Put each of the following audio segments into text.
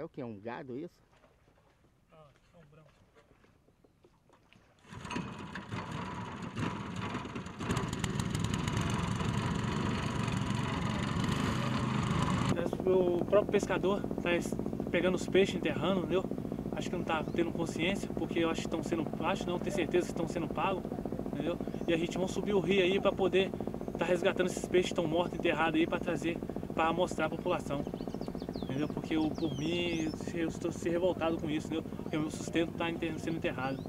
É o que? É um gado isso? Ah, é um branco. O próprio pescador está pegando os peixes, enterrando, entendeu? Acho que não está tendo consciência, porque eu acho que estão sendo, acho não, tenho certeza que estão sendo pagos, entendeu? E a gente vai subir o rio aí para poder estar resgatando esses peixes que estão mortos, enterrados aí, para trazer, para mostrar à população, entendeu? Porque eu, por mim, eu estou se revoltado com isso, entendeu? Porque o meu sustento está sendo enterrado.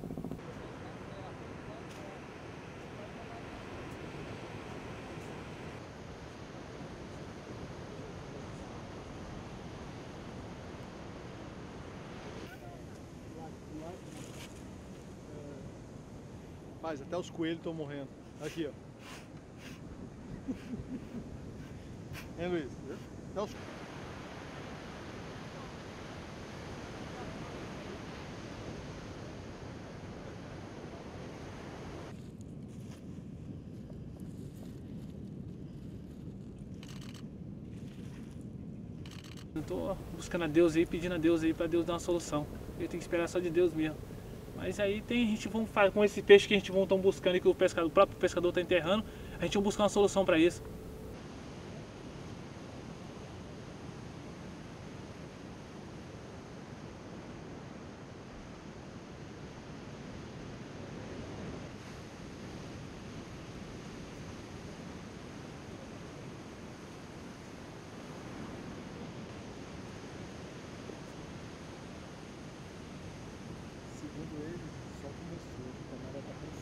Mas até os coelhos estão morrendo. Aqui, ó. É, Luiz? Até os... Eu tô buscando a Deus aí, pedindo a Deus aí, para Deus dar uma solução. Eu tenho que esperar só de Deus mesmo. Mas aí tem, a gente vai fazer com esse peixe que a gente vão estão buscando e que o pescador, o próprio pescador está enterrando, a gente vai buscar uma solução para isso. Segundo ele, só começou, a câmera está